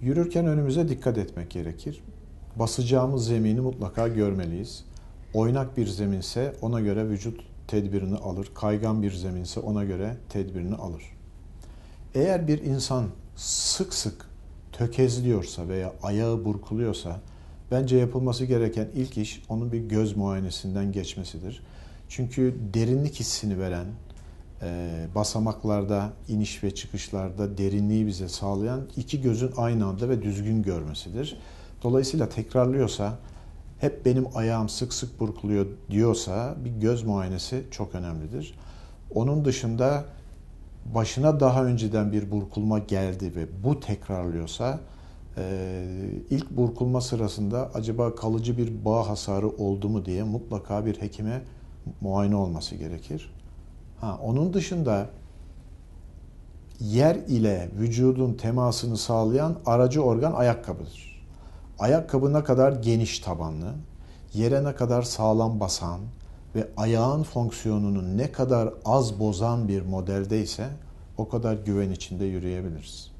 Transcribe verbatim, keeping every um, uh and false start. Yürürken önümüze dikkat etmek gerekir. Basacağımız zemini mutlaka görmeliyiz. Oynak bir zeminse ona göre vücut tedbirini alır. Kaygan bir zeminse ona göre tedbirini alır. Eğer bir insan sık sık tökezliyorsa veya ayağı burkuluyorsa bence yapılması gereken ilk iş onun bir göz muayenesinden geçmesidir. Çünkü derinlik hissini veren, basamaklarda, iniş ve çıkışlarda derinliği bize sağlayan iki gözün aynı anda ve düzgün görmesidir. Dolayısıyla tekrarlıyorsa, hep benim ayağım sık sık burkuluyor diyorsa bir göz muayenesi çok önemlidir. Onun dışında başına daha önceden bir burkulma geldi ve bu tekrarlıyorsa ilk burkulma sırasında acaba kalıcı bir bağ hasarı oldu mu diye mutlaka bir hekime muayene olması gerekir. Ha, onun dışında yer ile vücudun temasını sağlayan aracı organ ayakkabıdır. Ayakkabı ne kadar geniş tabanlı, yere ne kadar sağlam basan ve ayağın fonksiyonunu ne kadar az bozan bir modeldeyse o kadar güven içinde yürüyebiliriz.